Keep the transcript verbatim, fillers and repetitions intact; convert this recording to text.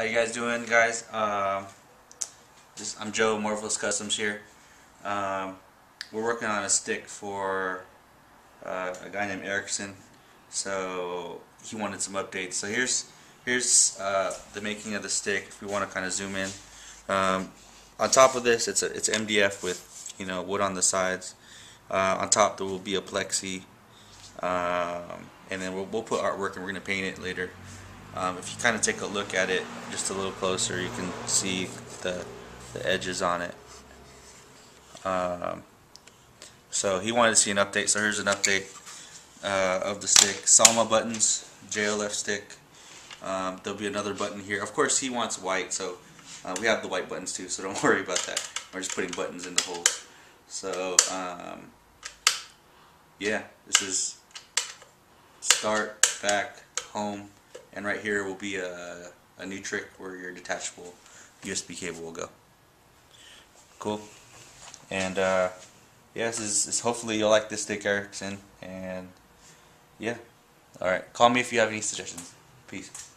How you guys doing, guys? Um, this, I'm Joe Marvelous Customs here. Um, we're working on a stick for uh, a guy named Erickson. So he wanted some updates. So here's here's uh, the making of the stick. If we want to kind of zoom in, um, on top of this, it's a it's M D F with you know wood on the sides. Uh, on top there will be a plexi, um, and then we'll we'll put artwork and we're gonna paint it later. Um, if you kind of take a look at it just a little closer, you can see the, the edges on it. Um, so he wanted to see an update, so here's an update uh, of the stick. Sanwa buttons, J L F stick. Um, there'll be another button here. Of course, he wants white, so uh, we have the white buttons too, so don't worry about that. We're just putting buttons in the holes. So, um, yeah, this is start, back, home. And right here will be a, a new trick where your detachable U S B cable will go. Cool. And uh, yeah, this is, this, hopefully you'll like this stick, Erickson. And yeah. Alright, call me if you have any suggestions. Peace.